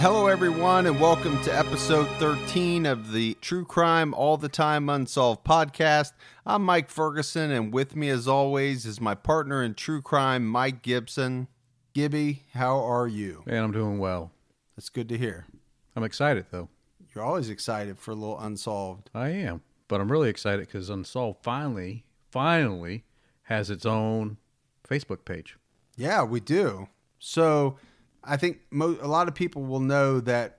Hello, everyone, and welcome to episode 13 of the True Crime All the Time Unsolved podcast. I'm Mike Ferguson, and with me, as always, is my partner in true crime, Mike Gibson. Gibby, how are you? Man, I'm doing well. That's good to hear. I'm excited, though. You're always excited for a little Unsolved. I am, but I'm really excited because Unsolved finally has its own Facebook page. Yeah, we do. So I think a lot of people will know that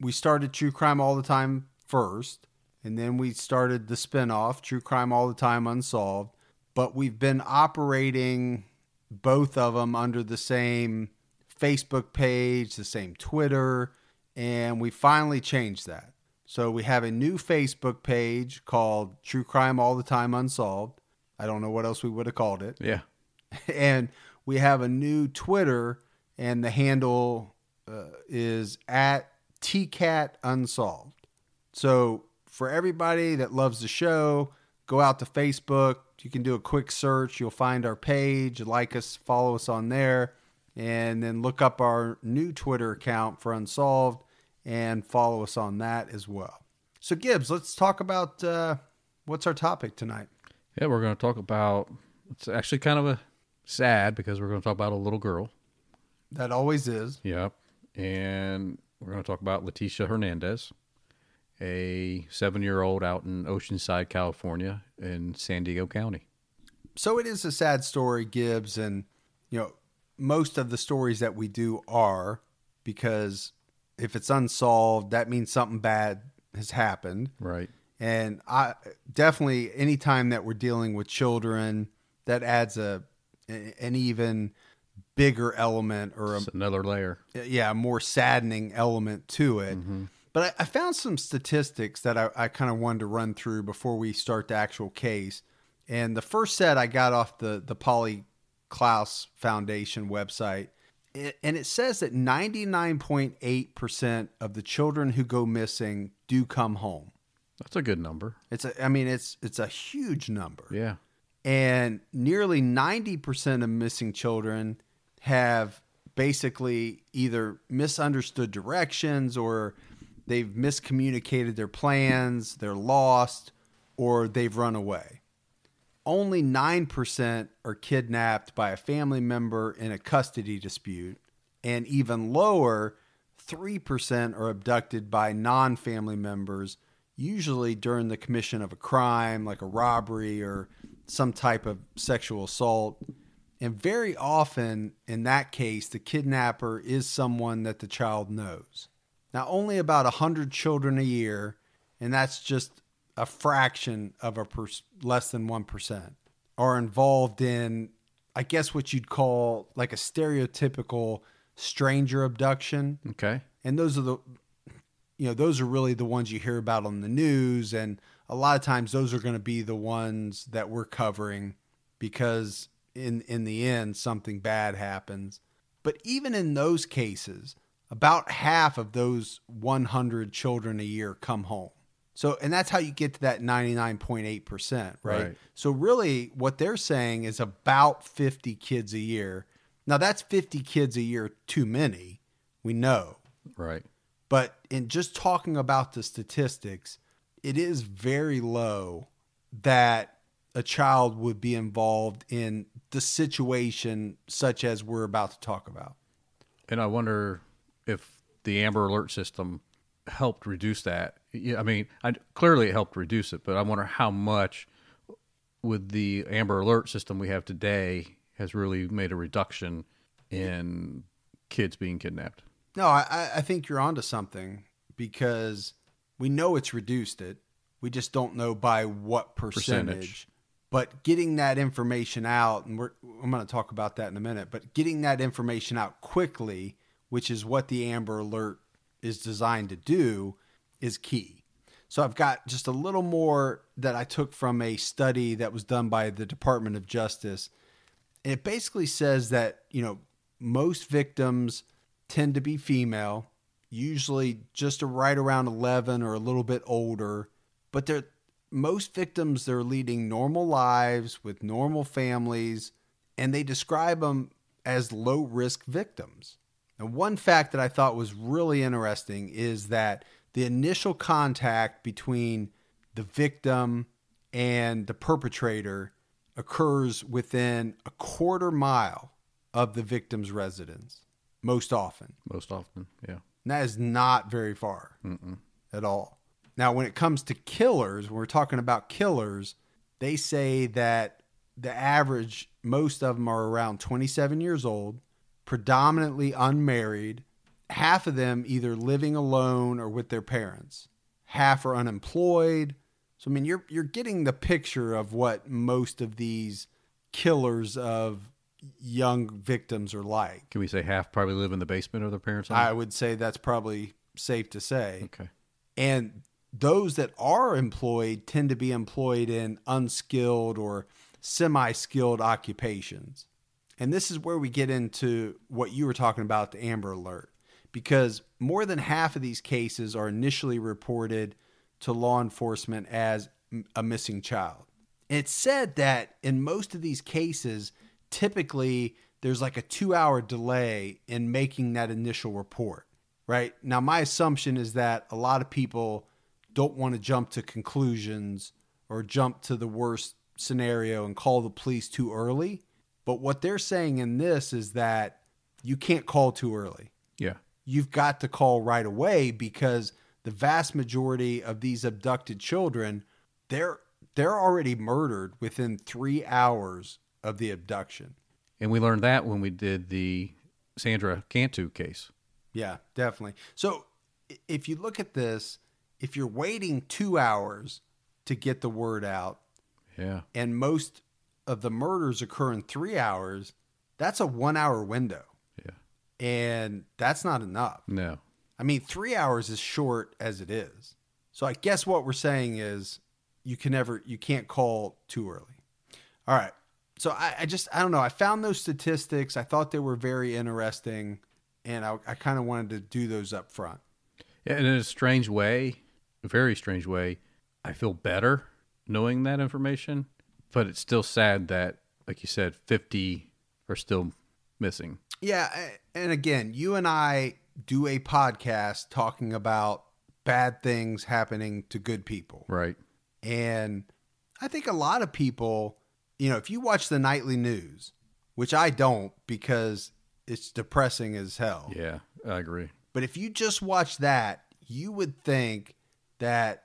we started True Crime All the Time first, and then we started the spinoff, True Crime All the Time Unsolved, but we've been operating both of them under the same Facebook page, the same Twitter, and we finally changed that. So we have a new Facebook page called True Crime All the Time Unsolved. I don't know what else we would have called it. Yeah. And we have a new Twitter, and the handle is at TCAT Unsolved. So for everybody that loves the show, go out to Facebook. You can do a quick search. You'll find our page. Like us, follow us on there, and then look up our new Twitter account for Unsolved and follow us on that as well. So Gibbs, let's talk about what's our topic tonight. Yeah, we're going to talk about, it's actually kind of a sad because we're going to talk about a little girl. That always is. Yep. And we're going to talk about Letitia Hernandez, a 7-year-old out in Oceanside, California, in San Diego County. So it is a sad story, Gibbs. And, you know, most of the stories that we do are, because if it's unsolved, that means something bad has happened. Right. And I definitely, anytime that we're dealing with children, that adds an even bigger element, or another layer. Yeah, a more saddening element to it. Mm-hmm. But I found some statistics that I kind of wanted to run through before we start the actual case. And the first set I got off the Polly Klaus foundation website. And it says that 99.8% of the children who go missing do come home. That's a good number. I mean, it's a huge number. Yeah. And nearly 90% of missing children have basically either misunderstood directions, or they've miscommunicated their plans, they're lost, or they've run away. Only 9% are kidnapped by a family member in a custody dispute, and even lower, 3% are abducted by non-family members, usually during the commission of a crime like a robbery or some type of sexual assault. And very often, in that case, the kidnapper is someone that the child knows. Now, only about 100 children a year, and that's just a fraction of less than 1%, are involved in, I guess, what you'd call like a stereotypical stranger abduction. Okay. And those are those are really the ones you hear about on the news. And a lot of times those are going to be the ones that we're covering, because in the end, something bad happens. But even in those cases, about half of those 100 children a year come home. So, and that's how you get to that 99.8%, right? So really what they're saying is about 50 kids a year. Now that's 50 kids a year too many, we know. Right. But in just talking about the statistics, it is very low that a child would be involved in the situation such as we're about to talk about. And I wonder if the Amber Alert system helped reduce that. Yeah, I mean, clearly it helped reduce it, but I wonder how much with the Amber Alert system we have today has really made a reduction in kids being kidnapped. No, I think you're onto something, because we know it's reduced it. We just don't know by what percentage. But getting that information out, and I'm going to talk about that in a minute, but getting that information out quickly, which is what the Amber Alert is designed to do, is key. So I've got just a little more that I took from a study that was done by the Department of Justice. And it basically says that, you know, most victims tend to be female, usually just right around 11 or a little bit older, but most victims, they're leading normal lives with normal families, and they describe them as low-risk victims. Now, one fact that I thought was really interesting is that the initial contact between the victim and the perpetrator occurs within a quarter mile of the victim's residence, most often. Most often, yeah. And that is not very far at all. Now, when it comes to killers, when we're talking about killers, they say that the average, most of them are around 27 years old, predominantly unmarried, half of them either living alone or with their parents, half are unemployed. So, I mean, you're getting the picture of what most of these killers of young victims are like. Can we say half probably live in the basement of their parents' home? I would say that's probably safe to say. Okay. And those that are employed tend to be employed in unskilled or semi-skilled occupations. And this is where we get into what you were talking about, the Amber Alert, because more than half of these cases are initially reported to law enforcement as a missing child. It's said that in most of these cases, typically there's like a 2-hour delay in making that initial report, right? Now, my assumption is that a lot of people don't want to jump to conclusions or jump to the worst scenario and call the police too early. But what they're saying in this is that you can't call too early. Yeah. You've got to call right away, because the vast majority of these abducted children, they're already murdered within 3 hours of the abduction. And we learned that when we did the Sandra Cantu case. Yeah, definitely. So if you look at this, if you're waiting 2 hours to get the word out, yeah, and most of the murders occur in 3 hours, that's a 1-hour window. Yeah. And that's not enough. No. I mean, 3 hours is short as it is. So I guess what we're saying is you can't call too early. All right. So I don't know. I found those statistics. I thought they were very interesting, and I kind of wanted to do those up front. Yeah, and in a strange way, a very strange way, I feel better knowing that information, but it's still sad that, like you said, 50 are still missing. Yeah. And again, you and I do a podcast talking about bad things happening to good people. Right. And I think a lot of people, you know, if you watch the nightly news, which I don't because it's depressing as hell. Yeah, I agree. But if you just watch that, you would think that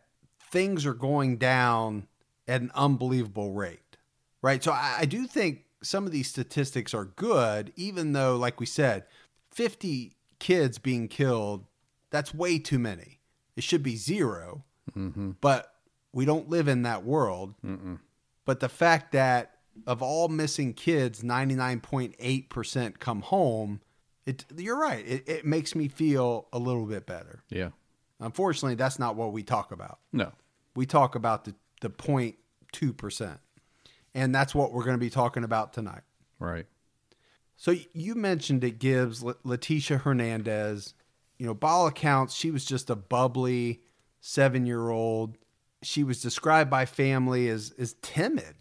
things are going down at an unbelievable rate. Right. So I do think some of these statistics are good, even though, like we said, 50 kids being killed, that's way too many. It should be zero, but we don't live in that world. But the fact that of all missing kids, 99.8% come home, you're right. It makes me feel a little bit better. Yeah. Unfortunately, that's not what we talk about. No. We talk about the 0.2%, and that's what we're going to be talking about tonight. Right. So you mentioned it gives Letitia Hernandez, you know, by all accounts, she was just a bubbly 7-year-old. She was described by family as timid.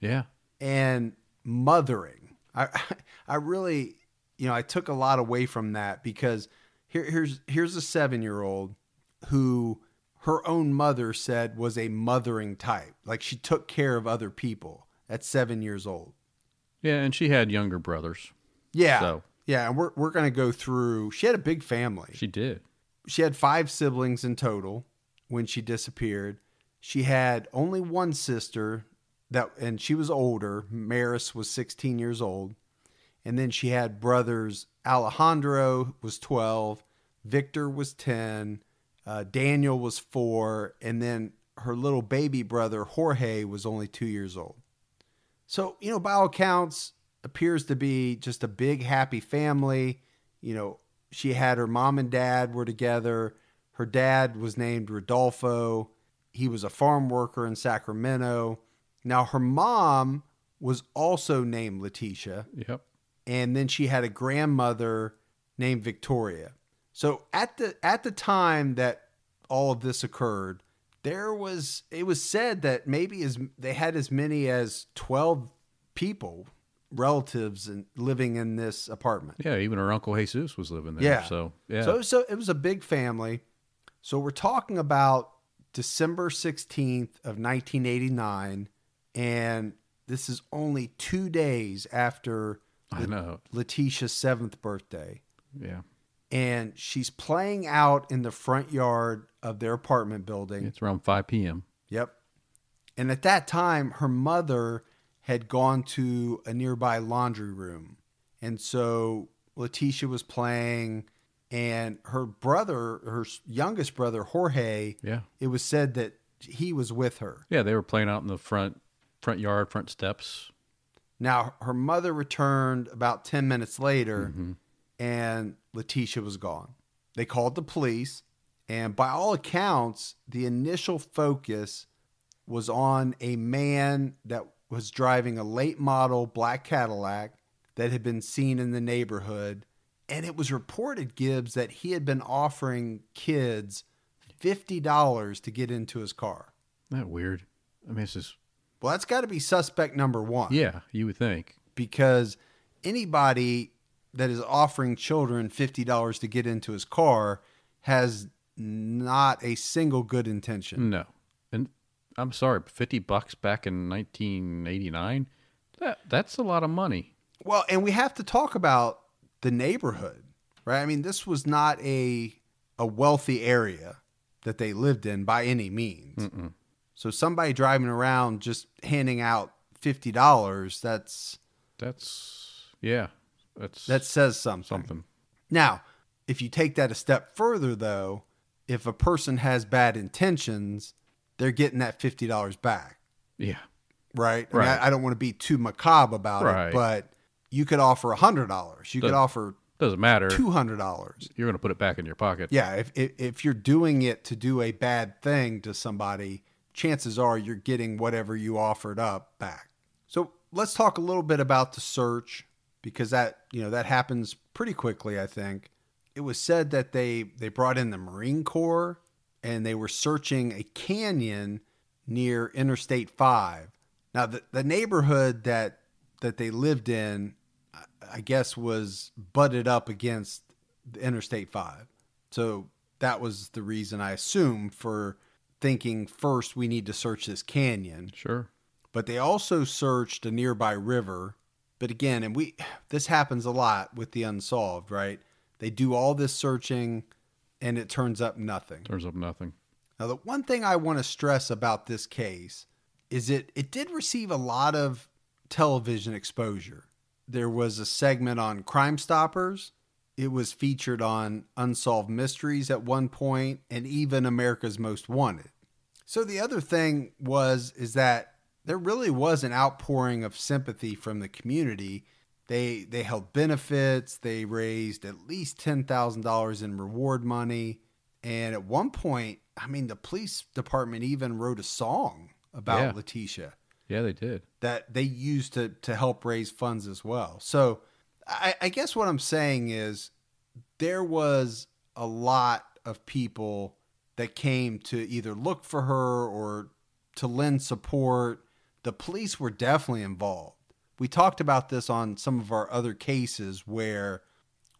Yeah. And mothering. I really, you know, I took a lot away from that, because here's a 7-year-old who her own mother said was a mothering type. Like, she took care of other people at 7 years old. Yeah. And she had younger brothers. Yeah. So. Yeah. And we're going to go through, she had a big family. She did. She had 5 siblings in total when she disappeared. She had only one sister and she was older. Maris was 16 years old. And then she had brothers. Alejandro was 12. Victor was 10. Daniel was 4. And then her little baby brother, Jorge, was only 2 years old. So, you know, by all accounts, appears to be just a big, happy family. You know, she had her mom and dad were together. Her dad was named Rodolfo. He was a farm worker in Sacramento. Now, her mom was also named Letitia. Yep. And then she had a grandmother named Victoria. So at the time that all of this occurred, it was said that maybe they had as many as 12 people relatives and living in this apartment. Yeah, even her Uncle Jesus was living there. Yeah. So, yeah. So it was a big family. So we're talking about December 16th of 1989, and this is only 2 days after Letitia's 7th birthday. Yeah. And she's playing out in the front yard of their apartment building. It's around 5 p.m. Yep. And at that time, her mother had gone to a nearby laundry room. And so Letitia was playing, and her brother, her youngest brother, Jorge, yeah, it was said that he was with her. Yeah, they were playing out in the front yard, front steps. Now, her mother returned about 10 minutes later, mm-hmm, and Letitia was gone. They called the police, and by all accounts, the initial focus was on a man that was driving a late model black Cadillac that had been seen in the neighborhood. And it was reported, Gibbs, that he had been offering kids $50 to get into his car. Isn't that weird? I mean, it's just... Well, that's got to be suspect number one. Yeah, you would think. Because anybody that is offering children $50 to get into his car has not a single good intention. No. And I'm sorry, $50 back in 1989, that's a lot of money. Well, and we have to talk about the neighborhood, right? I mean, this was not a wealthy area that they lived in by any means. Mm-mm. So somebody driving around just handing out $50, that says something. Now, if you take that a step further, though, if a person has bad intentions, they're getting that $50 back. Yeah. Right? I mean, I don't want to be too macabre about it, but you could offer $100. You could offer doesn't matter $200. You're going to put it back in your pocket. Yeah. If you're doing it to do a bad thing to somebody, chances are you're getting whatever you offered up back. So let's talk a little bit about the search, because that happens pretty quickly, I think. It was said that they brought in the Marine Corps, and they were searching a canyon near Interstate 5. Now, the neighborhood that they lived in, I guess, was butted up against the Interstate 5. So that was the reason, I assume, for thinking first we need to search this canyon. Sure. But they also searched a nearby river. But again, this happens a lot with the Unsolved, right? They do all this searching, and it turns up nothing. Now, the one thing I want to stress about this case is it did receive a lot of television exposure. There was a segment on Crime Stoppers. It was featured on Unsolved Mysteries at one point, and even America's Most Wanted. So the other thing is that there really was an outpouring of sympathy from the community. They held benefits. They raised at least $10,000 in reward money. And at one point, I mean, the police department even wrote a song about Letitia. Yeah, they did. That they used to help raise funds as well. So I guess what I'm saying is there was a lot of people that came to either look for her or to lend support. The police were definitely involved. We talked about this on some of our other cases where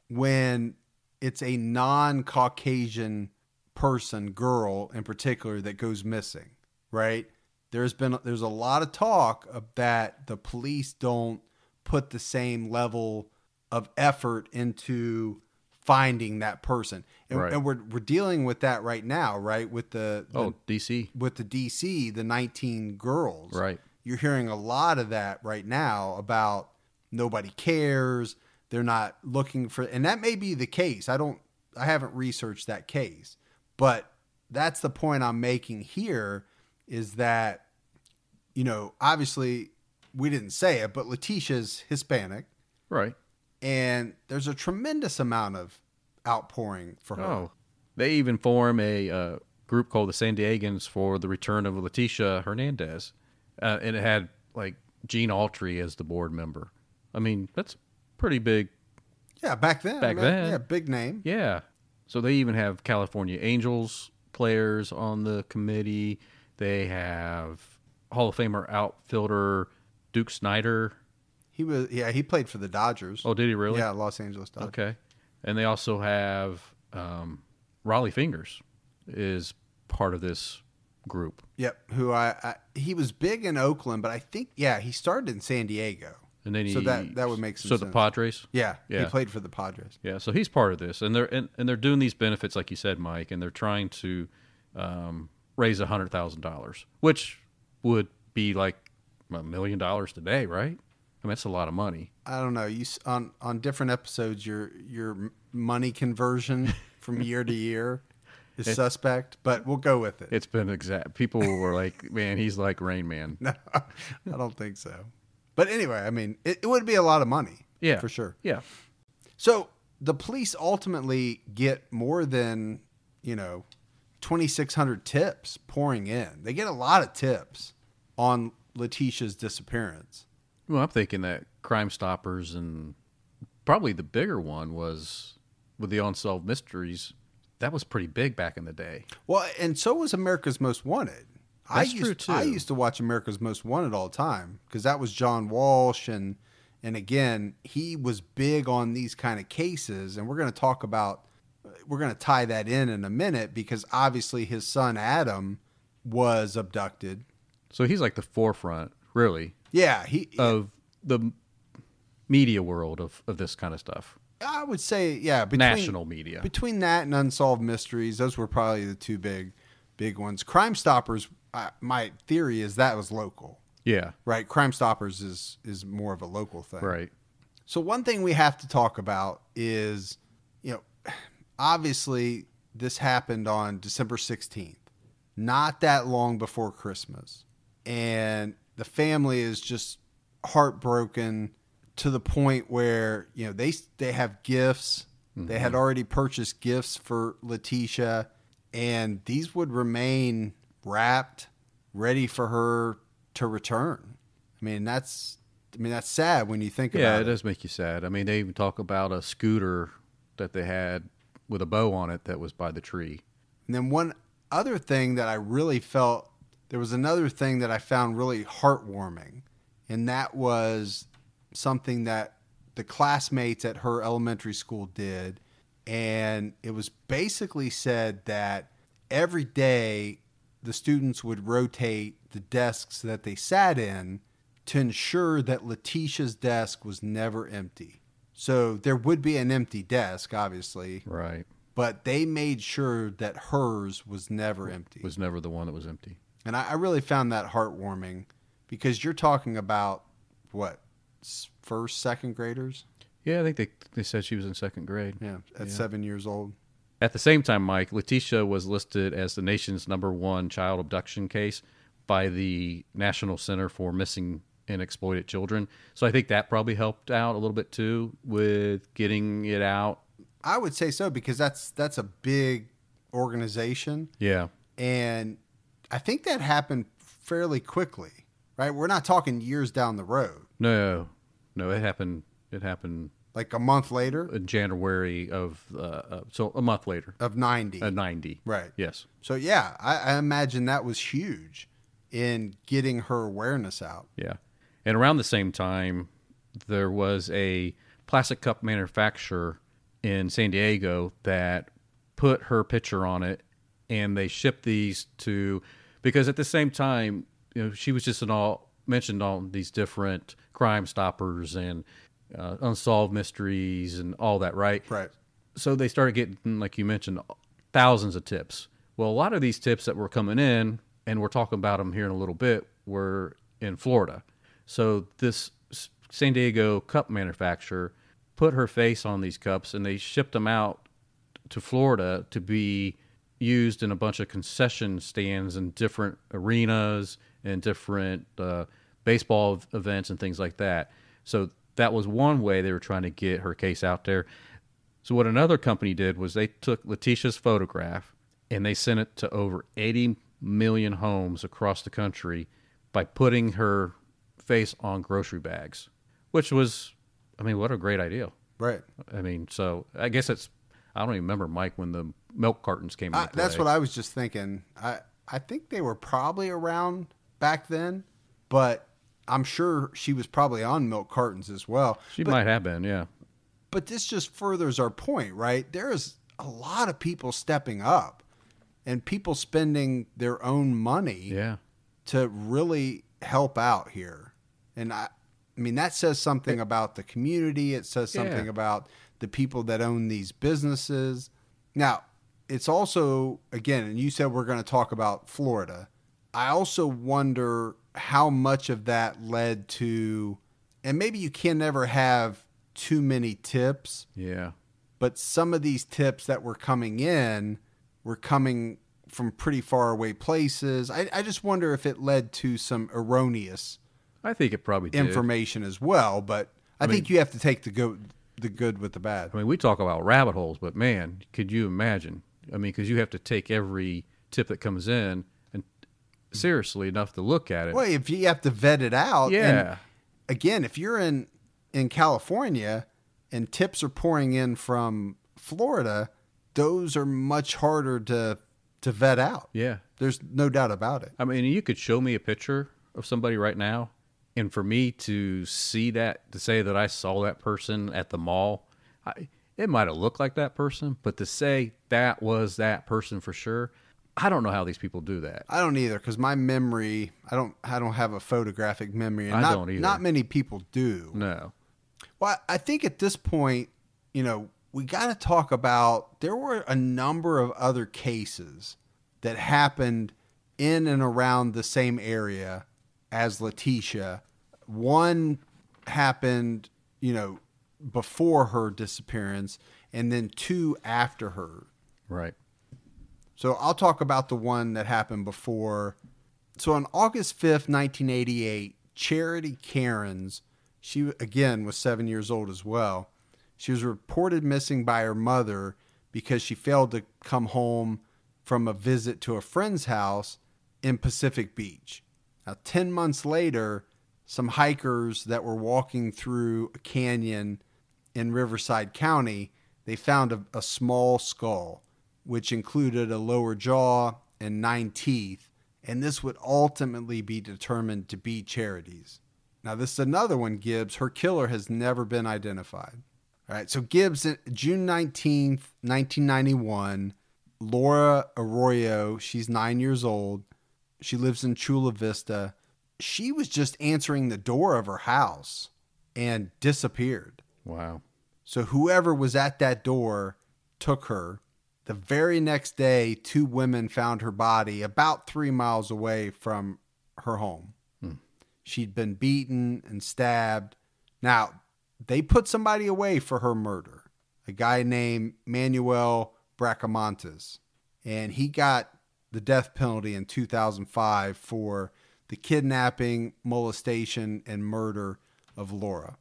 when it's a non-Caucasian person, girl in particular, that goes missing, right? There's a lot of talk of that the police don't put the same level of effort into finding that person. And, right, and we're dealing with that right now, right? With the 19 girls. Right. You're hearing a lot of that right now about nobody cares. They're not looking for, and that may be the case. I haven't researched that case, but that's the point I'm making here, is that, obviously we didn't say it, but Letitia's Hispanic. Right. And there's a tremendous amount of outpouring for her. Oh, they even form a group called the San Diegans for the return of Letitia Hernandez. And it had, Gene Autry as the board member. I mean, that's pretty big. Yeah, back then. Yeah, big name. Yeah. So they even have California Angels players on the committee. They have Hall of Famer outfielder Duke Snider. He was, yeah, he played for the Dodgers. Oh, did he really? Yeah, Los Angeles Dodgers. Okay. And they also have Rollie Fingers is part of this group. Yep. Who he was big in Oakland, but I think, yeah, he started in San Diego. And then that would make some sense. So the Padres? Yeah, yeah. He played for the Padres. Yeah, so he's part of this. And they're doing these benefits, like you said, Mike, and they're trying to raise $100,000, which would be like $1 million today, right? I mean, that's a lot of money. I don't know. You on different episodes, your money conversion from year to year is suspect, but we'll go with it. It's been exact. People were like, man, he's like Rain Man. No, I don't think so. But anyway, I mean, it would be a lot of money. Yeah. For sure. Yeah. So the police ultimately get more than, 2,600 tips pouring in. They get a lot of tips on Letitia's disappearance. Well, I'm thinking that Crime Stoppers and probably the bigger one was with the Unsolved Mysteries. That was pretty big back in the day. Well, and so was America's Most Wanted. That's true too. I used to watch America's Most Wanted all the time because that was John Walsh. And again, he was big on these kind of cases. And we're going to tie that in a minute because obviously his son, Adam, was abducted. So he's like the forefront, really. Yeah. Of the media world of this kind of stuff. I would say, yeah. National media. Between that and Unsolved Mysteries, those were probably the two big ones. Crime Stoppers, my theory is that was local. Yeah. Right? Crime Stoppers is more of a local thing. Right. So one thing we have to talk about is, obviously this happened on December 16th, not that long before Christmas. And the family is just heartbroken to the point where, they have gifts. Mm-hmm. They had already purchased gifts for Letitia. And these would remain wrapped, ready for her to return. I mean that's sad when you think about it. Yeah, it does make you sad. I mean, they even talk about a scooter that they had with a bow on it that was by the tree. And then one other thing that I really felt, there was another thing that I found really heartwarming, and that was something that the classmates at her elementary school did. And it was basically said that every day the students would rotate the desks that they sat in to ensure that Letitia's desk was never empty. So there would be an empty desk, obviously. Right. But they made sure that hers was never empty. Was never the one that was empty. And I really found that heartwarming because you're talking about, what, first, second graders? Yeah, I think they said she was in second grade. Yeah, at 7 years old. At the same time, Mike, Letitia was listed as the nation's #1 child abduction case by the National Center for Missing and Exploited Children. So I think that probably helped out a little bit too with getting it out. I would say so because that's a big organization. Yeah. And I think that happened fairly quickly, right? We're not talking years down the road. No, it happened... Like a month later? In January so a month later. Of 90. Of 90. Right. Yes. So yeah, I imagine that was huge in getting her awareness out. Yeah. And around the same time, there was a plastic cup manufacturer in San Diego that put her picture on it, and they shipped these to, because at the same time, she was just mentioned on these different Crime Stoppers and Unsolved Mysteries and all that, right? Right. So they started getting, like you mentioned, thousands of tips. Well, a lot of these tips that were coming in, and we're talking about them here in a little bit, were in Florida. So this San Diego cup manufacturer put her face on these cups, and they shipped them out to Florida to be used in a bunch of concession stands and different arenas and different baseball events and things like that. So that was one way they were trying to get her case out there. So what another company did was they took Letitia's photograph and they sent it to over 80 million homes across the country by putting her face on grocery bags, which was, I mean, what a great idea. Right. I mean, so I guess I don't even remember, Mike, when the milk cartons came out. That's what I was just thinking. I think they were probably around back then, but I'm sure she was probably on milk cartons as well. She might have been, yeah. But this just furthers our point, right? There is a lot of people stepping up and people spending their own money to really help out here. And I mean, that says something about the community. It says something about the people that own these businesses. Now, it's also, again, and you said we're going to talk about Florida. I also wonder how much of that led to, and maybe you can never have too many tips. Yeah. But some of these tips that were coming in were coming from pretty far away places. I just wonder if it led to some erroneous information as well. But I think you have to take the good with the bad. I mean, we talk about rabbit holes, but man, could you imagine? I mean, because you have to take every tip that comes in and seriously enough to look at it. Well, if you have to vet it out. Yeah. And again, if you're in California and tips are pouring in from Florida, those are much harder to vet out. Yeah. There's no doubt about it. I mean, you could show me a picture of somebody right now, and for me to see that, to say that I saw that person at the mall, it might have looked like that person, but to say that was that person for sure, I don't know how these people do that. I don't either, because my memory, I don't have a photographic memory. And I don't either. Not many people do. No. Well, I think at this point, you know, we got to talk about, there were a number of other cases that happened in and around the same area as Letitia. One happened, you know, before her disappearance, and then two after her. Right. So I'll talk about the one that happened before. So on August 5th, 1988, Charity Karens, she again was 7 years old as well. She was reported missing by her mother because she failed to come home from a visit to a friend's house in Pacific Beach. Now, 10 months later, some hikers that were walking through a canyon in Riverside County, they found a small skull, which included a lower jaw and 9 teeth, and this would ultimately be determined to be Charity's. Now, this is another one, Gibbs. Her killer has never been identified. All right, so Gibbs, June 19th, 1991, Laura Arroyo, she's 9 years old. She lives in Chula Vista. She was just answering the door of her house and disappeared. Wow. So whoever was at that door took her. The very next day, 2 women found her body about 3 miles away from her home. Hmm. She'd been beaten and stabbed. Now, they put somebody away for her murder, a guy named Manuel Bracamontes, and he got the death penalty in 2005 for the kidnapping, molestation, and murder of Laura.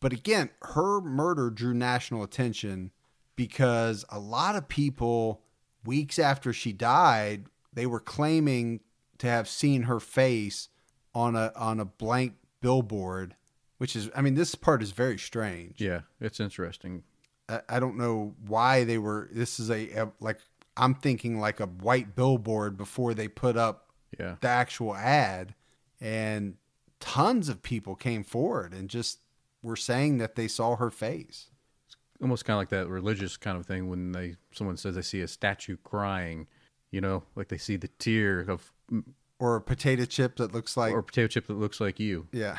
But again, her murder drew national attention because a lot of people, weeks after she died, they were claiming to have seen her face on a blank billboard, which is, I mean, this part is very strange. Yeah, it's interesting. I don't know why they were, this is like, I'm thinking like a white billboard before they put up the actual ad, and tons of people came forward and just were saying that they saw her face. It's almost kind of like that religious kind of thing when someone says they see a statue crying, you know, like they see the tear of, or a potato chip that looks like, or a potato chip that looks like you. Yeah.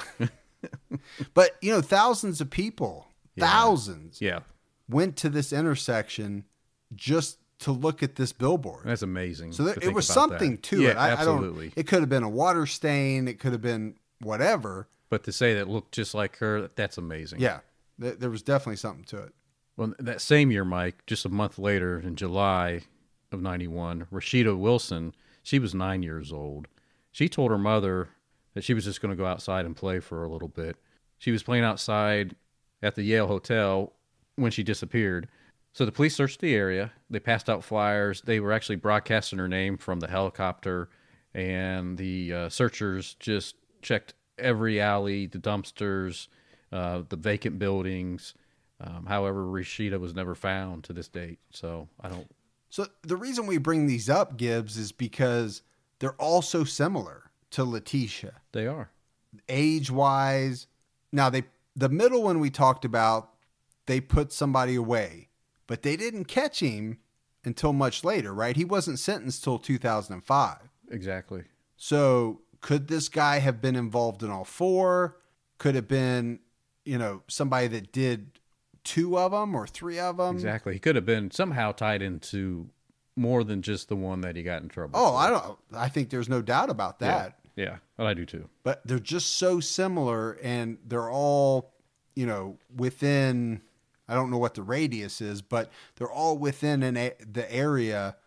But you know, thousands of people, went to this intersection just to look at this billboard. That's amazing. So there, it was something to it. Absolutely. It could have been a water stain. It could have been whatever. But to say that it looked just like her, that's amazing. Yeah. There was definitely something to it. Well, that same year, Mike, just a month later in July of 91, Rashida Wilson, she was 9 years old. She told her mother that she was just going to go outside and play for a little bit. She was playing outside at the Yale Hotel when she disappeared. So the police searched the area. They passed out flyers. They were actually broadcasting her name from the helicopter, and the searchers just checked every alley, the dumpsters, the vacant buildings. However, Rashida was never found to this date. So I don't. So the reason we bring these up, Gibbs, is because they're all so similar to Letitia. They are. age-wise. Now, the middle one we talked about, they put somebody away, but they didn't catch him until much later, right? He wasn't sentenced till 2005. Exactly. So could this guy have been involved in all four? Could have been, you know, somebody that did two of them or three of them. Exactly. He could have been somehow tied into more than just the one that he got in trouble. Oh, for. I think there's no doubt about that. Yeah. Yeah. Well, I do too. But they're just so similar, and they're all, you know, within, I don't know what the radius is, but they're all within the area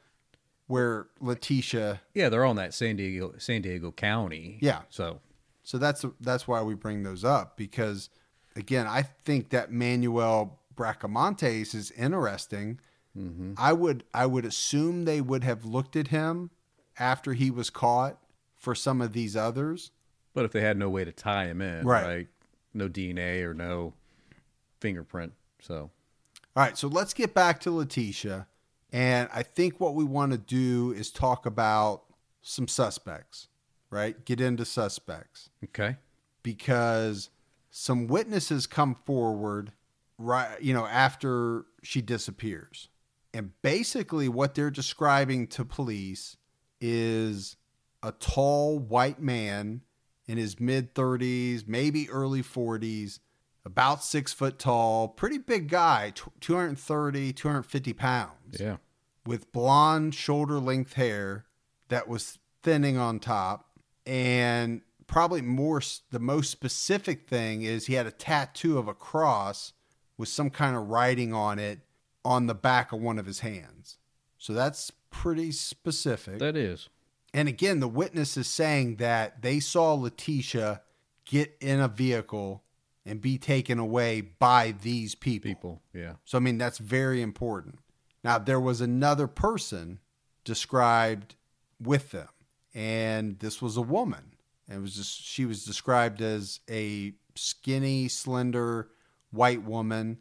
where Letitia. Yeah, they're all in that San Diego County. Yeah. So that's why we bring those up, because again, I think that Manuel Bracamontes is interesting. Mm-hmm. I would assume they would have looked at him after he was caught for some of these others. But if they had no way to tie him in, right? No DNA or no fingerprint. So, all right, so let's get back to Letitia. And I think what we want to do is talk about some suspects, right? Get into suspects. Okay. Because some witnesses come forward, right, you know, after she disappears. And basically what they're describing to police is a tall white man in his mid-30s, maybe early 40s, about 6 foot tall, pretty big guy, 230, 250 pounds. Yeah. With blonde shoulder length hair that was thinning on top. And probably the most specific thing is he had a tattoo of a cross with some kind of writing on it on the back of one of his hands. So that's pretty specific. That is. And again, the witness is saying that they saw Letitia get in a vehicle and be taken away by these people. Yeah. So, I mean, that's very important. Now, there was another person described with them, and this was a woman. And it was just, she was described as a skinny, slender, white woman,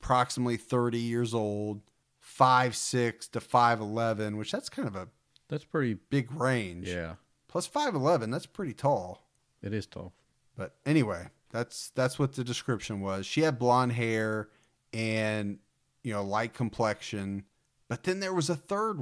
approximately 30 years old, 5'6" to 5'11", which that's kind of a... That's pretty... big range. Yeah. Plus 5'11", that's pretty tall. It is tall. But anyway... That's what the description was. She had blonde hair and, you know, light complexion. But then there was a third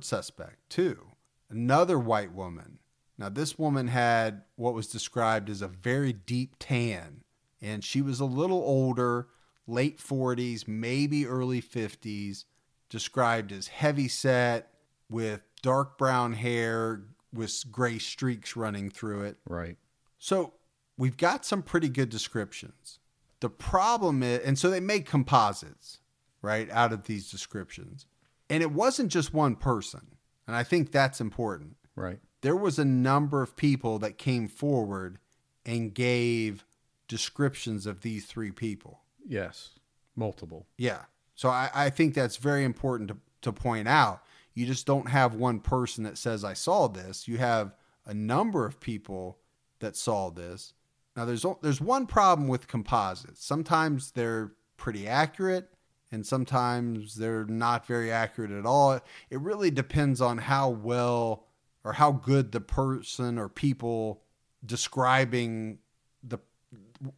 suspect too, another white woman. Now this woman had what was described as a very deep tan, and she was a little older, late 40s, maybe early 50s, described as heavy set with dark brown hair with gray streaks running through it. Right. So we've got some pretty good descriptions. The problem is, and so they make composites, right, out of these descriptions. And it wasn't just one person. And I think that's important. Right. There was a number of people that came forward and gave descriptions of these three people. Yes. Multiple. Yeah. So I think that's very important to point out. You just don't have one person that says, I saw this. You have a number of people that saw this. Now, there's one problem with composites. Sometimes they're pretty accurate, and sometimes they're not very accurate at all. It really depends on how well or how good the person or people describing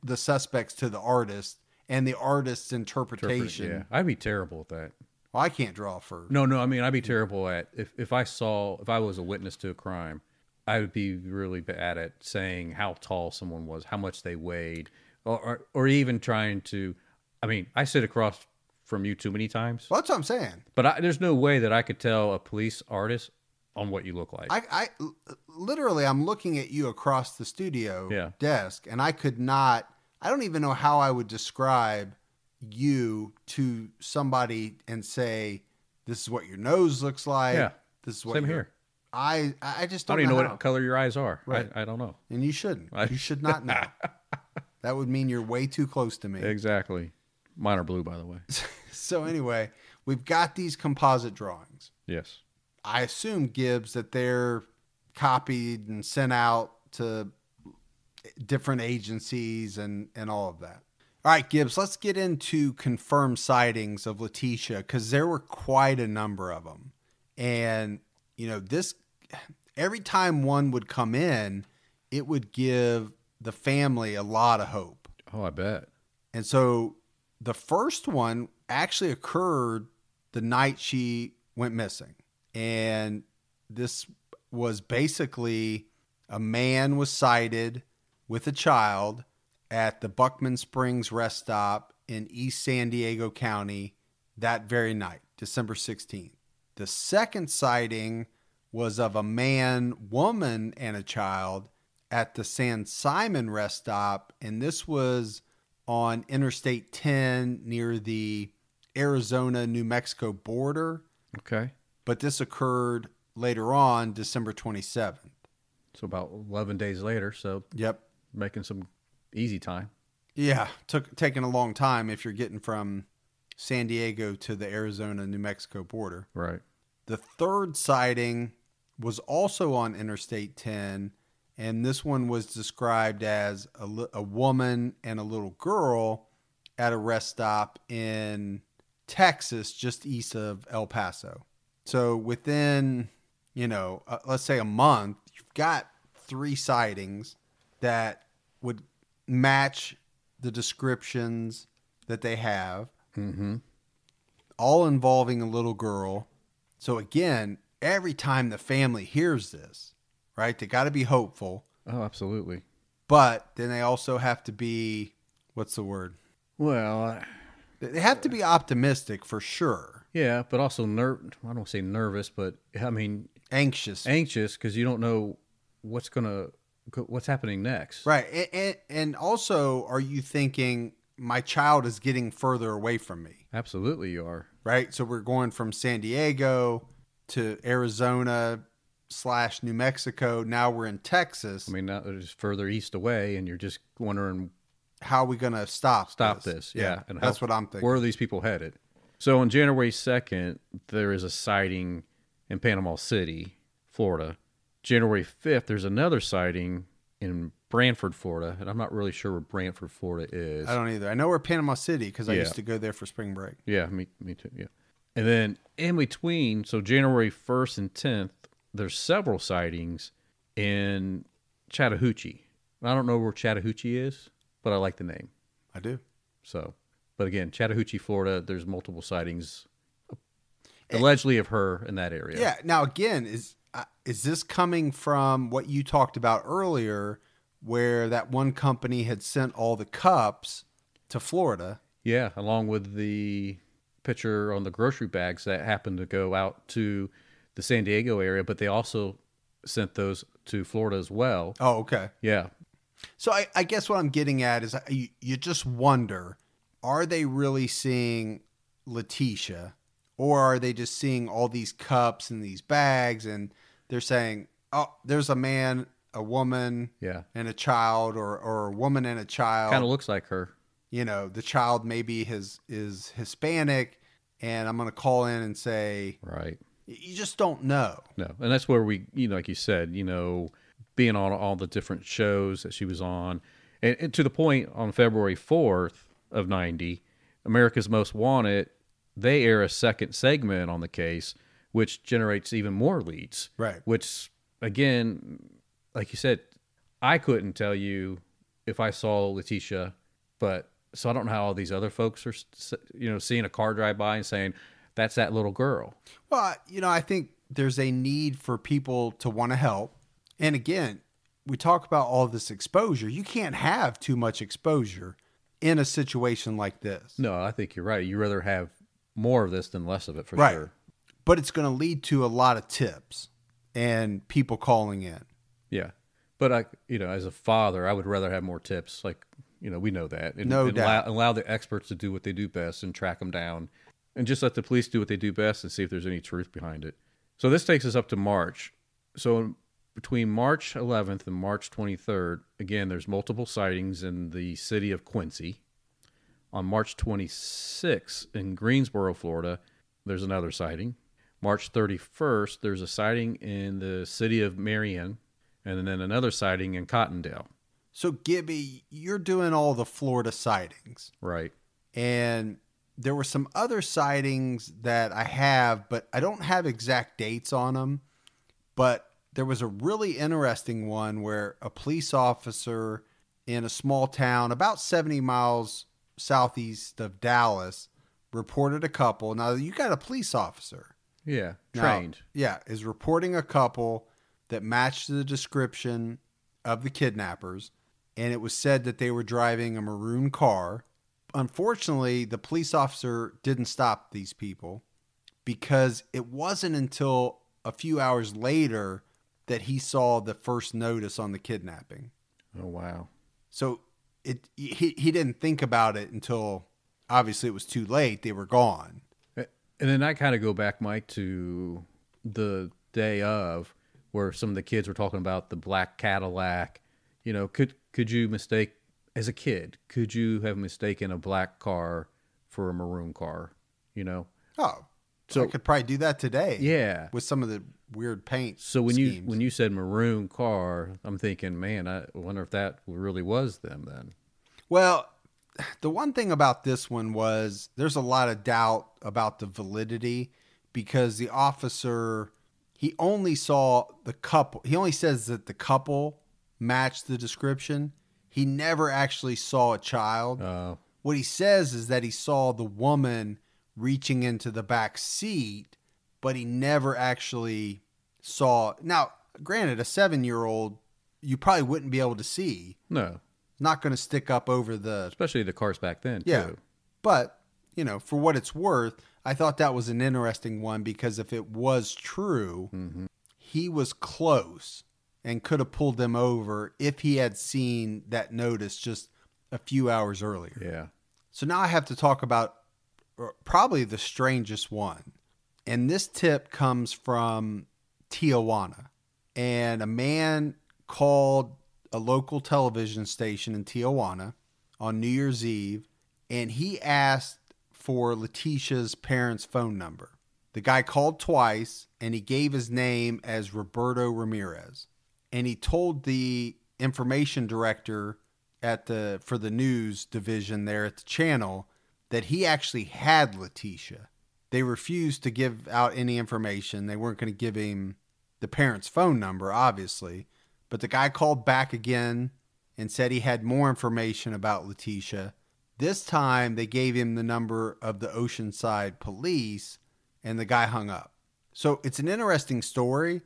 the suspects to the artist and the artist's interpretation. I'd be terrible at that. Well, I can't draw for... No, I mean, I'd be terrible at... If I was a witness to a crime, I would be really bad at saying how tall someone was, how much they weighed, or even trying to... I mean, I sit across from you too many times. Well, that's what I'm saying. But there's no way that I could tell a police artist on what you look like. I literally, I'm looking at you across the studio desk, and I could not... I don't even know how I would describe you to somebody and say, this is what your nose looks like. Yeah. This is what... Same here. I just don't even know what color your eyes are. Right. I don't know. And you shouldn't. You should not know. That would mean you're way too close to me. Exactly. Mine are blue, by the way. So anyway, we've got these composite drawings. Yes. I assume, Gibbs, that they're copied and sent out to different agencies and all of that. All right, Gibbs, let's get into confirmed sightings of Letitia, because there were quite a number of them. And... you know, every time one would come in, it would give the family a lot of hope. Oh, I bet. And so the first one actually occurred the night she went missing. And this was basically a man was sighted with a child at the Buckman Springs rest stop in East San Diego County that very night, December 16th. The second sighting was of a man, woman, and a child at the San Simon rest stop, and this was on Interstate 10 near the Arizona-New Mexico border. Okay. But this occurred later on, December 27th. So about 11 days later, so yep, making some easy time. Yeah, taking a long time if you're getting from San Diego to the Arizona-New Mexico border. Right. The third sighting was also on Interstate 10, and this one was described as a woman and a little girl at a rest stop in Texas, just east of El Paso. So within, you know, let's say a month, you've got three sightings that would match the descriptions that they have, mm-hmm, all involving a little girl. So again, every time the family hears this, right, they got to be hopeful. Oh, absolutely. But then they also have to be, what's the word? Well, they have to be optimistic for sure. Yeah, but also I don't say nervous, but I mean anxious. Anxious because you don't know what's happening next. Right. And also, are you thinking my child is getting further away from me? Absolutely you are. Right? So we're going from San Diego to Arizona / New Mexico. Now we're in Texas. I mean, now it's further east away, and you're just wondering, how are we going to stop this? Yeah. And that's what I'm thinking. Where are these people headed? So on January 2nd, there is a sighting in Panama City, Florida. January 5th, there's another sighting in Brantford, Florida, and I'm not really sure where Brantford, Florida is. I don't either. I know where Panama City, because I used to go there for spring break. Yeah, me too, yeah. And then in between, so January 1st and 10th, there's several sightings in Chattahoochee. I don't know where Chattahoochee is, but I like the name. I do. So, but again, Chattahoochee, Florida, there's multiple sightings allegedly of her in that area. Yeah. Now, again, is this coming from what you talked about earlier, where that one company had sent all the cups to Florida? Yeah, along with the picture on the grocery bags that happened to go out to the San Diego area, but they also sent those to Florida as well. Oh, okay. Yeah. So I guess what I'm getting at is you just wonder, are they really seeing Letitia, or are they just seeing all these cups and these bags, and they're saying, oh, there's a man, a woman, yeah, and a child, or a woman and a child. Kind of looks like her. You know, the child maybe is Hispanic, and I'm going to call in and say, right. You just don't know. No, and that's where we, you know, like you said, you know, being on all the different shows that she was on, and to the point on February 4th of 90, America's Most Wanted, they air a second segment on the case, which generates even more leads. Right. Which, again, like you said, I couldn't tell you if I saw Letitia, but so I don't know how all these other folks are, you know, seeing a car drive by and saying, that's that little girl. Well, you know, I think there's a need for people to want to help. And again, we talk about all this exposure. You can't have too much exposure in a situation like this. No, I think you're right. You'd rather have more of this than less of it, for right. Sure. But it's going to lead to a lot of tips and people calling in. Yeah. But I, you know, as a father, I would rather have more tips. Like, you know, we know that. And, no doubt. Allow the experts to do what they do best and track them down, and just let the police do what they do best and see if there's any truth behind it. So this takes us up to March. So between March 11th and March 23rd, again, there's multiple sightings in the city of Quincy. On March 26th in Greensboro, Florida, there's another sighting. March 31st, there's a sighting in the city of Marion, and then another sighting in Cottondale. So, Gibby, you're doing all the Florida sightings. Right. And there were some other sightings that I have, but I don't have exact dates on them. But there was a really interesting one where a police officer in a small town about 70 miles southeast of Dallas, reported a couple. Now, you got a police officer. Yeah, trained. Now, yeah, is reporting a couple that matched the description of the kidnappers, and it was said that they were driving a maroon car. Unfortunately, the police officer didn't stop these people because it wasn't until a few hours later that he saw the first notice on the kidnapping. Oh, wow. So he didn't think about it until obviously it was too late. They were gone. And then I kind of go back, Mike, to the day of where some of the kids were talking about the black Cadillac. You know, could you mistake, as a kid, could you have mistaken a black car for a maroon car, you know? Oh, so I could probably do that today. Yeah. With some of the weird paint So when schemes. When you said maroon car, I'm thinking, man, I wonder if that really was them then. Well, the one thing about this one was there's a lot of doubt about the validity because the officer, he only saw the couple. He only says that the couple matched the description. He never actually saw a child. What he says is that he saw the woman reaching into the back seat, but he never actually saw. Now, granted, a 7-year-old, you probably wouldn't be able to see. No. Not going to stick up over the... Especially the cars back then, yeah, too. But, you know, for what it's worth, I thought that was an interesting one because if it was true, he was close and could have pulled them over if he had seen that notice just a few hours earlier. Yeah. So now I have to talk about probably the strangest one. And this tip comes from Tijuana. And a man called a local television station in Tijuana on New Year's Eve, and he asked for Letitia's parents' phone number. The guy called twice, and he gave his name as Roberto Ramirez. And he told the information director at the for the news division there at the channel that he actually had Letitia. They refused to give out any information. They weren't going to give him the parents' phone number, obviously. But the guy called back again and said he had more information about Letitia. This time, they gave him the number of the Oceanside police, and the guy hung up. So it's an interesting story,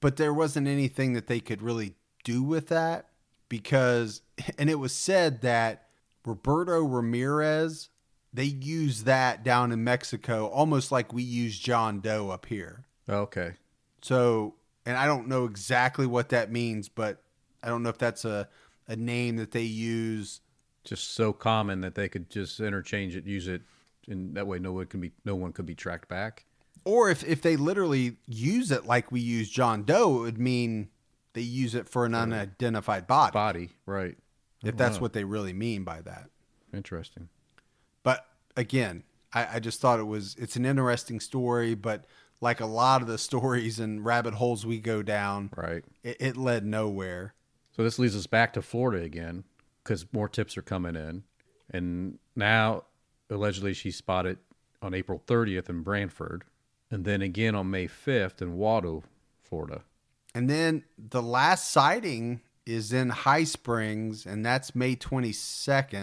but there wasn't anything that they could really do with that because, and it was said that Roberto Ramirez, they use that down in Mexico almost like we use John Doe up here. Okay. So... And I don't know exactly what that means, but I don't know if that's a name that they use. Just so common that they could just interchange it, use it, and that way no one could be tracked back. Or if they literally use it like we use John Doe, it would mean they use it for an unidentified body. Right. If that's what they really mean by that. Interesting. But again, I just thought it's an interesting story, but like a lot of the stories and rabbit holes we go down, right? It led nowhere. So this leads us back to Florida again because more tips are coming in. And now, allegedly, she's spotted on April 30th in Branford and then again on May 5th in Waldo, Florida. And then the last sighting is in High Springs, and that's May 22nd,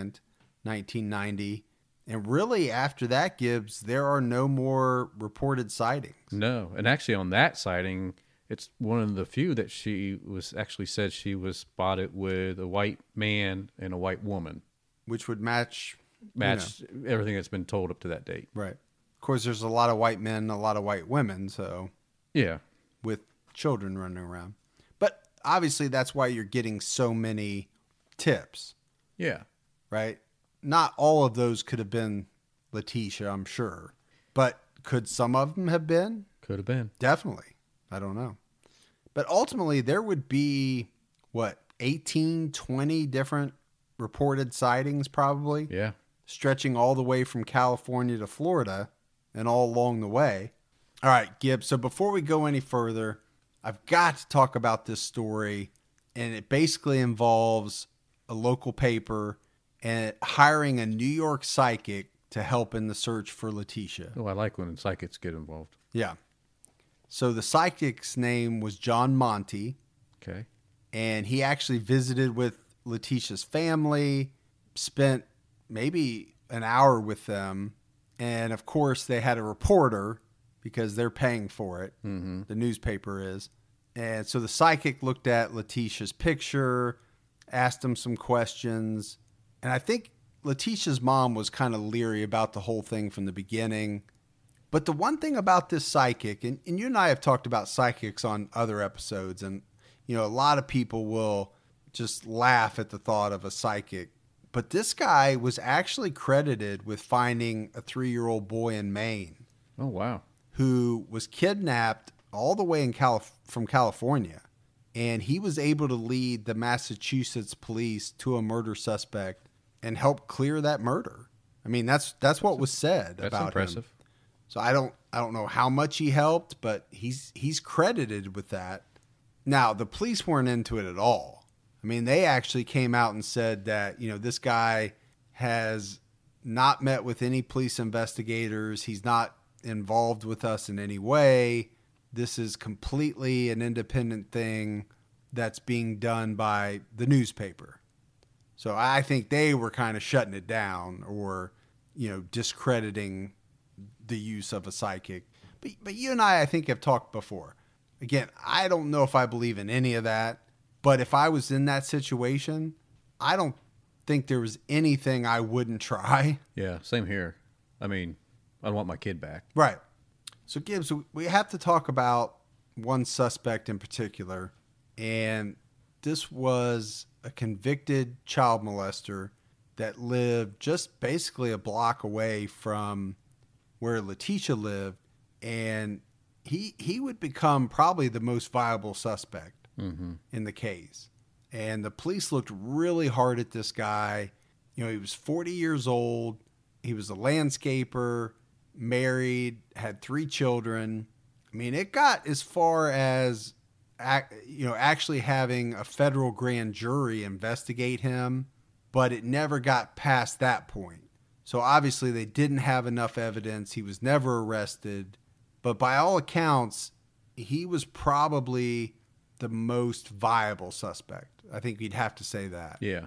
1990. And really, after that, Gibbs, there are no more reported sightings. No. And actually, on that sighting, it's one of the few that she was actually said she was spotted with a white man and a white woman. Which would match everything that's been told up to that date. Right. Of course, there's a lot of white men and a lot of white women, so... Yeah. With children running around. But obviously, that's why you're getting so many tips. Yeah. Right? Not all of those could have been Letitia, I'm sure. But could some of them have been? Could have been. Definitely. I don't know. But ultimately, there would be, 18, 20 different reported sightings probably? Yeah. Stretching all the way from California to Florida and all along the way. All right, Gibb. So before we go any further, I've got to talk about this story. And it basically involves a local paper and hiring a New York psychic to help in the search for Letitia. Oh, I like when psychics get involved. Yeah. So the psychic's name was John Monty. Okay. And he actually visited with Letitia's family, spent maybe an hour with them. And of course they had a reporter because they're paying for it. Mm-hmm. The newspaper is. And so the psychic looked at Letitia's picture, asked him some questions. And I think Letitia's mom was kind of leery about the whole thing from the beginning. But the one thing about this psychic, and you and I have talked about psychics on other episodes, and you know, a lot of people will just laugh at the thought of a psychic. But this guy was actually credited with finding a 3-year-old boy in Maine. Oh, wow. Who was kidnapped all the way in from California. And he was able to lead the Massachusetts police to a murder suspect and help clear that murder. I mean, that's what was said about him. That's impressive. So I don't know how much he helped, but he's credited with that. Now, the police weren't into it at all. I mean, they actually came out and said that, you know, this guy has not met with any police investigators. He's not involved with us in any way. This is completely an independent thing that's being done by the newspaper. So I think they were kind of shutting it down, or, you know, discrediting the use of a psychic. But you and I think, have talked before. Again, I don't know if I believe in any of that. But if I was in that situation, I don't think there was anything I wouldn't try. Yeah, same here. I mean, I want my kid back. Right. So, Gibbs, we have to talk about one suspect in particular. And this was a convicted child molester that lived just basically a block away from where Letitia lived. And he would become probably the most viable suspect. Mm-hmm. In the case. And the police looked really hard at this guy. You know, he was 40 years old. He was a landscaper, married, had 3 children. I mean, it got as far as, you know, actually having a federal grand jury investigate him, but it never got past that point. So obviously they didn't have enough evidence. He was never arrested, but by all accounts, he was probably the most viable suspect. I think you'd have to say that. Yeah.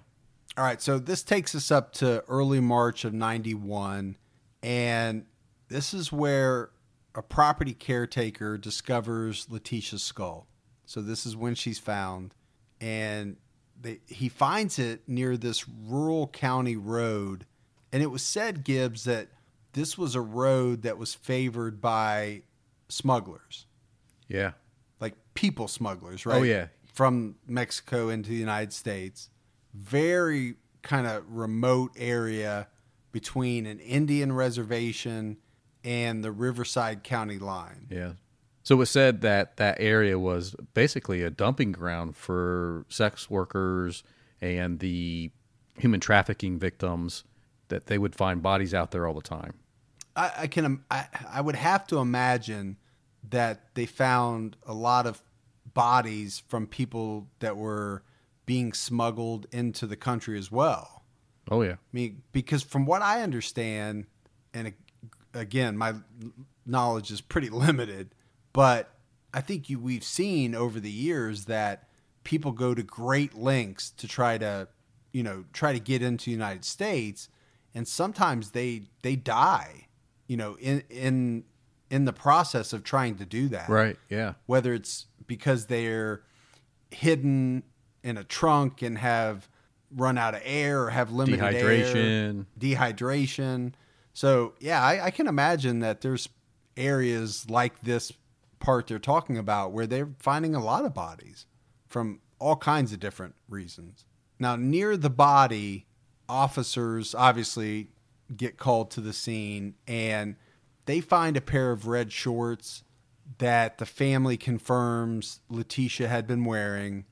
All right. So this takes us up to early March of '91. And this is where a property caretaker discovers Letitia's skull. So this is when she's found. And he finds it near this rural county road. And it was said, Gibbs, that this was a road that was favored by smugglers. Yeah. Like people smugglers, right? Oh, yeah. From Mexico into the United States. Very kind of remote area between an Indian reservation and the Riverside County line. Yeah. So it said that that area was basically a dumping ground for sex workers and the human trafficking victims, that they would find bodies out there all the time. I would have to imagine that they found a lot of bodies from people that were being smuggled into the country as well. Oh, yeah. I mean, because from what I understand, and again, my knowledge is pretty limited, but I think we've seen over the years that people go to great lengths to try to get into the United States, and sometimes they die, you know, in the process of trying to do that. Right, yeah. Whether it's because they're hidden in a trunk and have run out of air or have limited air. Dehydration. So, yeah, I can imagine that there's areas like this part they're talking about where they're finding a lot of bodies from all kinds of different reasons. Now, near the body, officers obviously get called to the scene, and they find a pair of red shorts that the family confirms Letitia had been wearing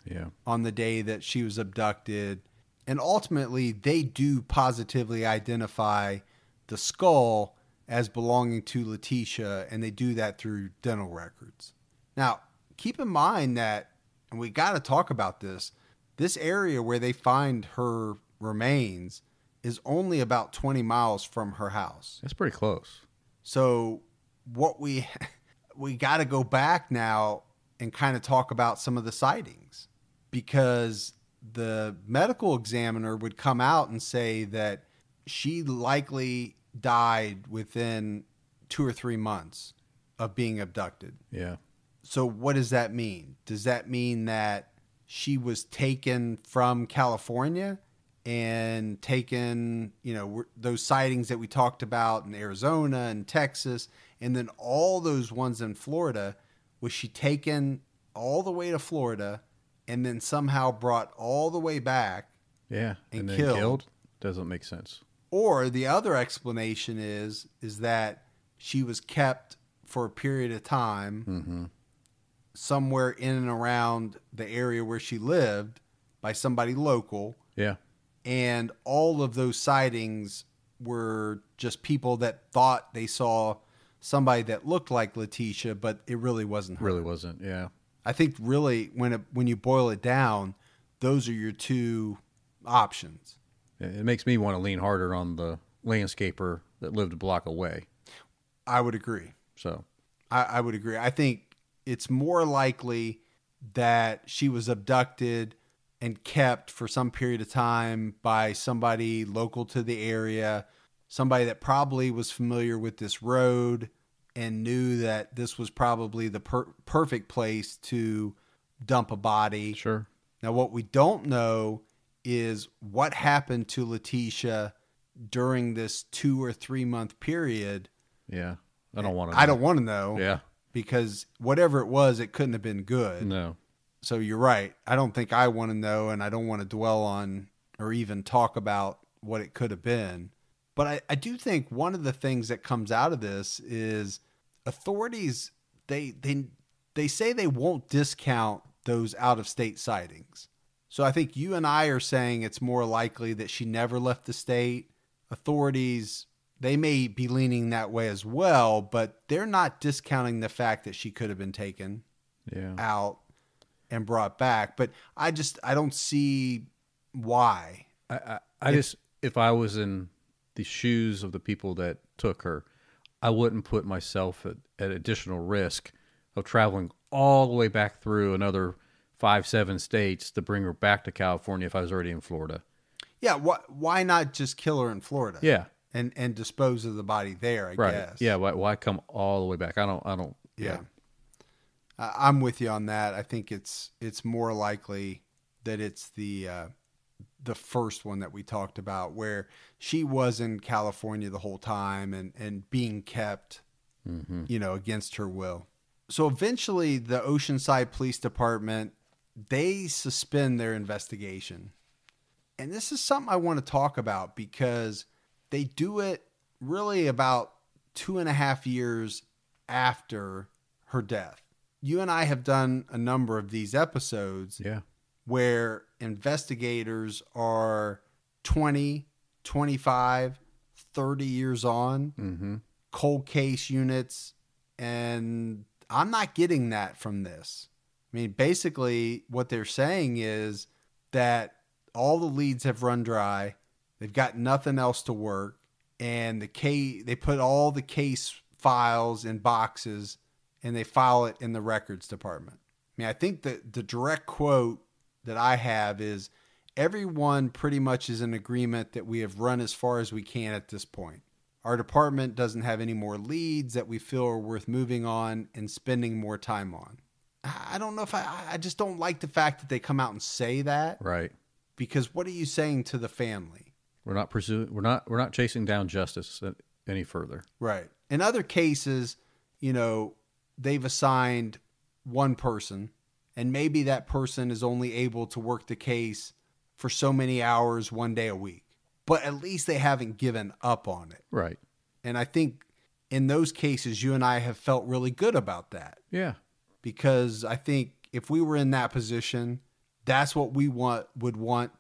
on the day that she was abducted. And ultimately, they do positively identify the skull as belonging to Letitia, and they do that through dental records. Now, keep in mind that, and we got to talk about this, this area where they find her remains is only about 20 miles from her house. That's pretty close. So what we got to go back now and kind of talk about some of the sightings, because the medical examiner would come out and say that she likely died within 2 or 3 months of being abducted. Yeah. So what does that mean? Does that mean that she was taken from California and taken, you know, those sightings that we talked about in Arizona and Texas, and then all those ones in Florida, was she taken all the way to Florida and then somehow brought all the way back? Yeah. And then killed? Doesn't make sense. Or the other explanation is that she was kept for a period of time somewhere in and around the area where she lived by somebody local. Yeah. And all of those sightings were just people that thought they saw somebody that looked like Letitia, but it really wasn't her. Really wasn't, yeah. I think really when you boil it down, those are your two options. It makes me want to lean harder on the landscaper that lived a block away. I would agree. So I would agree. I think it's more likely that she was abducted and kept for some period of time by somebody local to the area, somebody that probably was familiar with this road and knew that this was probably the perfect place to dump a body. Sure. Now, what we don't know is what happened to Letitia during this 2 or 3 month period. Yeah. I don't want to know. I don't want to know. Yeah. Because whatever it was, it couldn't have been good. No. So you're right. I don't think I want to know, and I don't want to dwell on or even talk about what it could have been. But I do think one of the things that comes out of this is authorities, they say they won't discount those out-of-state sightings. So I think you and I are saying it's more likely that she never left the state. Authorities, they may be leaning that way as well, but they're not discounting the fact that she could have been taken out and brought back. But I don't see why. If I was in the shoes of the people that took her, I wouldn't put myself at additional risk of traveling all the way back through another 5-7 states to bring her back to California if I was already in Florida. Yeah. Why not just kill her in Florida? Yeah. And dispose of the body there, I guess. Yeah. Why come all the way back? I don't. Yeah. I'm with you on that. I think it's more likely that it's the first one that we talked about, where she was in California the whole time and being kept, you know, against her will. So eventually the Oceanside Police Department, they suspend their investigation. And this is something I want to talk about because they do it really about 2.5 years after her death. You and I have done a number of these episodes where investigators are 20, 25, 30 years on, cold case units, and I'm not getting that from this. I mean, basically what they're saying is that all the leads have run dry. They've got nothing else to work, and they put all the case files in boxes and they file it in the records department. I mean, I think that the direct quote that I have is, everyone pretty much is in agreement that we have run as far as we can at this point. Our department doesn't have any more leads that we feel are worth moving on and spending more time on. I don't know if I just don't like the fact that they come out and say that. Right. Because what are you saying to the family? We're not pursuing, we're not chasing down justice any further. Right. In other cases, you know, they've assigned one person, and maybe that person is only able to work the case for so many hours 1 day a week, but at least they haven't given up on it. Right. And I think in those cases, you and I have felt really good about that. Yeah. Because I think if we were in that position, that's what we would want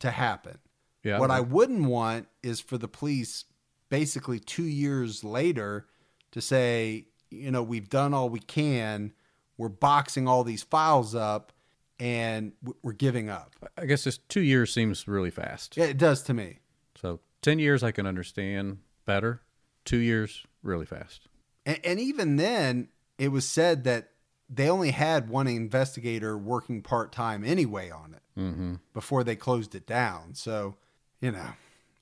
to happen. Yeah. What I wouldn't want is for the police basically 2 years later to say, you know, we've done all we can. We're boxing all these files up and we're giving up. I guess this 2 years seems really fast. Yeah, it does to me. So 10 years I can understand better. 2 years, really fast. And even then, it was said that they only had one investigator working part-time anyway on it before they closed it down. So, you know,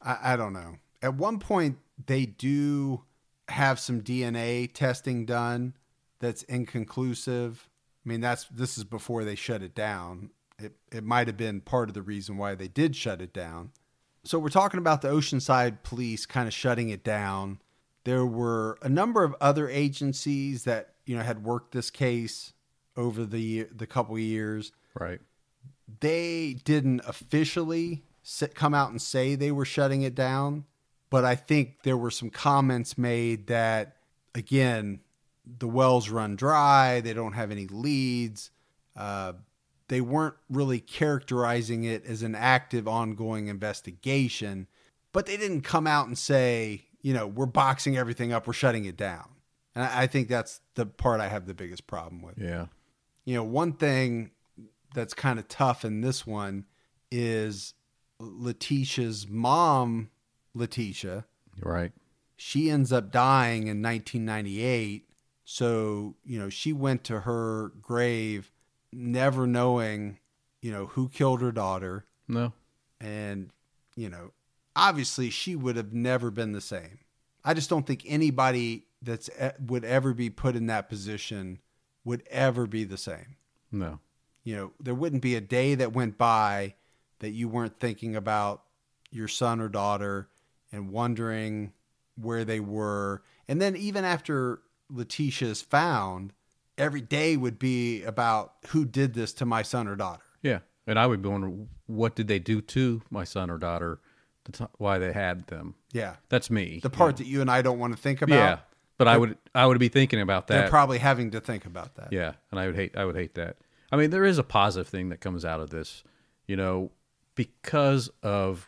I don't know. At one point, they do have some DNA testing done that's inconclusive. I mean, this is before they shut it down. It might have been part of the reason why they did shut it down. So we're talking about the Oceanside police kind of shutting it down. There were a number of other agencies that, you know, had worked this case over the couple of years. Right. They didn't officially come out and say they were shutting it down, but I think there were some comments made that, again, the wells run dry. They don't have any leads. They weren't really characterizing it as an active, ongoing investigation, but they didn't come out and say, you know, we're boxing everything up, we're shutting it down. And I think that's the part I have the biggest problem with. Yeah. You know, one thing that's kind of tough in this one is Letitia's mom, Letitia. Right. She ends up dying in 1998. So, you know, she went to her grave never knowing, you know, who killed her daughter. No. And, you know, obviously she would have never been the same. I just don't think anybody that would ever be put in that position would ever be the same. No. You know, there wouldn't be a day that went by that you weren't thinking about your son or daughter and wondering where they were. And then even after Letitia is found, every day would be about who did this to my son or daughter. Yeah. And I would be wondering, what did they do to my son or daughter? Why they had them. Yeah. That's me. The part that you and I don't want to think about. Yeah. But I would be thinking about that. They're probably having to think about that. Yeah. And I would hate that. I mean, there is a positive thing that comes out of this, you know, because of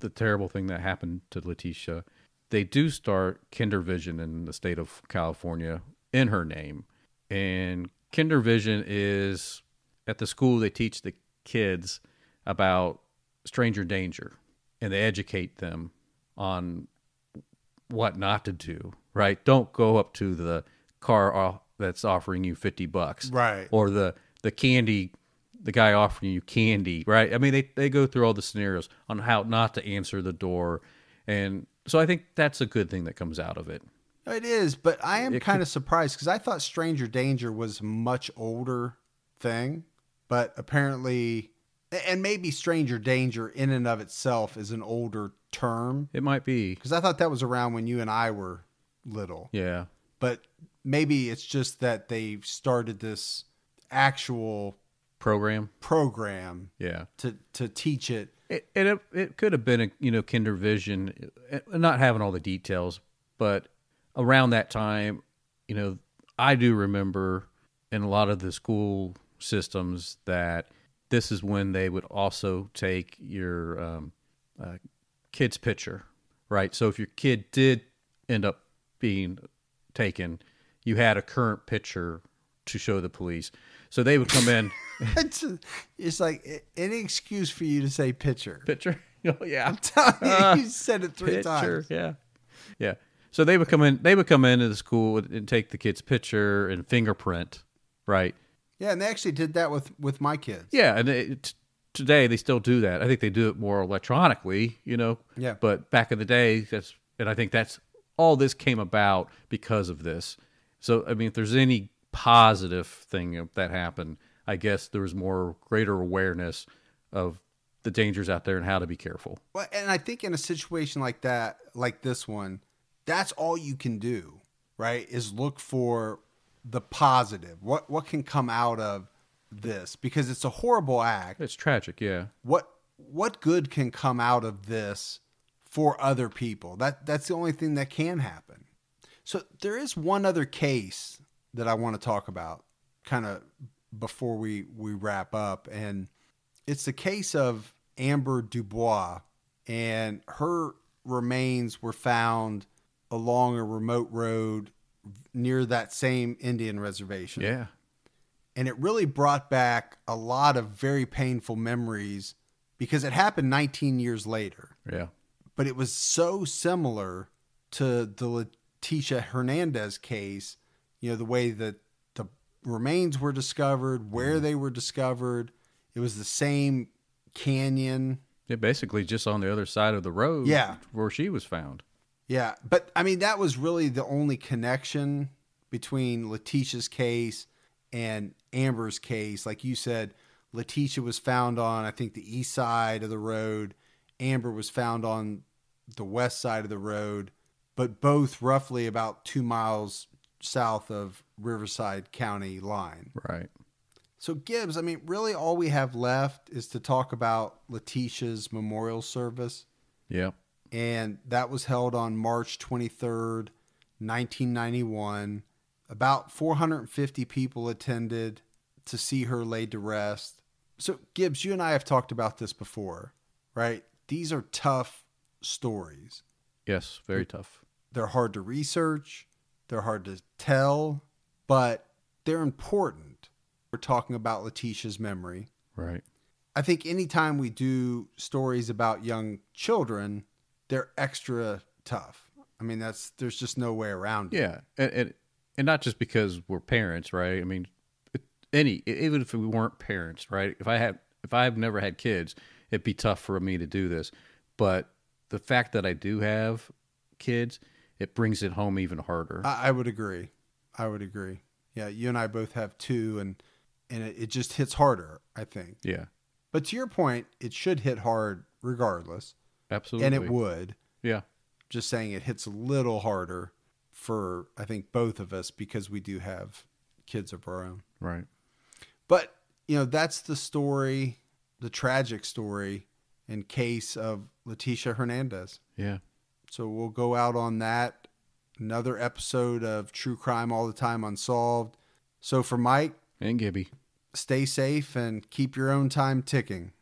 the terrible thing that happened to Letitia. They do start Kinder Vision in the state of California in her name. And Kinder Vision is at the school they teach the kids about stranger danger, and they educate them on what not to do, right? Don't go up to the car that's offering you $50, right? Or the guy offering you candy, right? I mean, they go through all the scenarios on how not to answer the door. And so I think that's a good thing that comes out of it. It is, but I am kind of surprised because I thought stranger danger was a much older thing, but apparently, and maybe stranger danger in and of itself is an older term. It might be. Because I thought that was around when you and I were little. Yeah. But maybe it's just that they've started this actual program. Yeah. To teach it. It could have been a, you know, Kinder Vision, not having all the details, but around that time, you know, I do remember in a lot of the school systems that this is when they would also take your kid's picture, right? So if your kid did end up being taken, you had a current picture to show the police. So they would come in. It's like any excuse for you to say picture. Picture? Oh, yeah. I'm telling you, you said it three times. Yeah. Yeah. So they would come in. They would come into the school and take the kid's picture and fingerprint, right? Yeah, and they actually did that with my kids. Yeah, and today they still do that. I think they do it more electronically, you know. Yeah. But back in the day, I think that's all this came about because of this. So I mean, if there's any positive thing that happened, I guess there was greater awareness of the dangers out there and how to be careful. Well, and I think in a situation like that, like this one, that's all you can do, right? Is look for the positive. What can come out of this? Because it's a horrible act. It's tragic, yeah. What good can come out of this for other people? That's the only thing that can happen. So there is one other case that I want to talk about kind of before we wrap up. And it's the case of Amber Dubois, and her remains were found along a remote road near that same Indian reservation. Yeah. And it really brought back a lot of very painful memories because it happened 19 years later. Yeah. But it was so similar to the Letitia Hernandez case, you know, the way that the remains were discovered, where they were discovered. It was the same canyon. Yeah, basically just on the other side of the road where she was found. Yeah, but I mean, that was really the only connection between Letitia's case and Amber's case. Like you said, Letitia was found on, I think, the east side of the road. Amber was found on the west side of the road, but both roughly about 2 miles south of Riverside County line. Right. So Gibbs, I mean, really all we have left is to talk about Letitia's memorial service. Yeah. And that was held on March 23rd, 1991. About 450 people attended to see her laid to rest. So Gibbs, you and I have talked about this before, right? These are tough stories. Yes, very tough. They're hard to research. They're hard to tell, but they're important. We're talking about Letitia's memory. Right. I think anytime we do stories about young children, they're extra tough. I mean, there's just no way around it. Yeah. And not just because we're parents, right? I mean, even if we weren't parents, right? If I've never had kids, it'd be tough for me to do this. But the fact that I do have kids, it brings it home even harder. I would agree. I would agree. Yeah, you and I both have two, and it just hits harder, I think. Yeah. But to your point, it should hit hard regardless. Absolutely. And it would. Yeah. Just saying it hits a little harder for, I think, both of us because we do have kids of our own. Right. But, you know, that's the story, the tragic story and case of Letitia Hernandez. Yeah. So we'll go out on that. Another episode of True Crime All the Time Unsolved. So for Mike and Gibby, stay safe and keep your own time ticking.